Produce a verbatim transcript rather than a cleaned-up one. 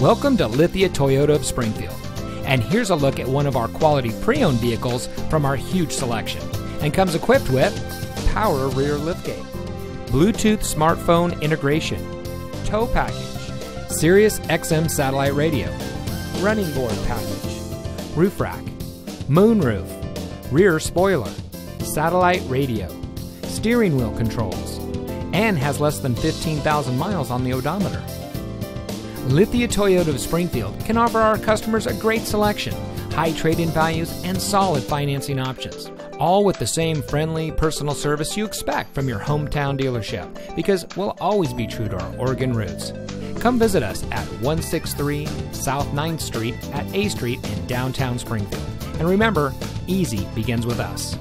Welcome to Lithia Toyota of Springfield. And here's a look at one of our quality pre-owned vehicles from our huge selection. And comes equipped with power rear liftgate, Bluetooth smartphone integration, tow package, Sirius X M satellite radio, running board package, roof rack, moonroof, rear spoiler, satellite radio, steering wheel controls, and has less than fifteen thousand miles on the odometer. Lithia Toyota of Springfield can offer our customers a great selection, high trade-in values, and solid financing options, all with the same friendly, personal service you expect from your hometown dealership, because we'll always be true to our Oregon roots. Come visit us at one sixty-three South ninth Street at A Street in downtown Springfield. And remember, easy begins with us.